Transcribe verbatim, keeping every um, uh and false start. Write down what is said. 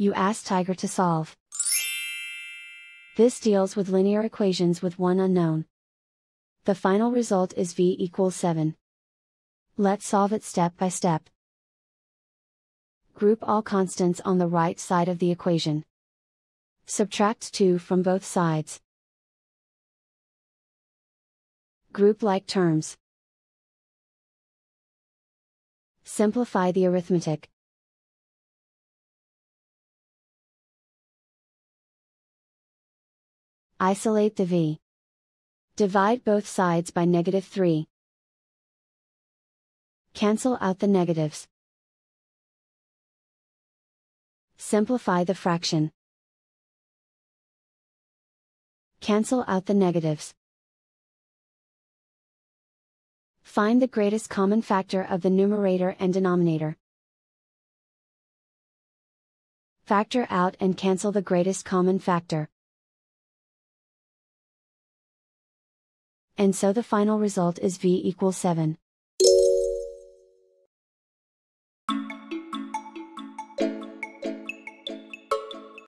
you ask Tiger to solve. This deals with linear equations with one unknown. The final result is V equals seven. Let's solve it step by step. Group all constants on the right side of the equation. Subtract two from both sides. Group like terms. Simplify the arithmetic. Isolate the V. Divide both sides by negative three. Cancel out the negatives. Simplify the fraction. Cancel out the negatives. Find the greatest common factor of the numerator and denominator. Factor out and cancel the greatest common factor. And so the final result is V equals seven.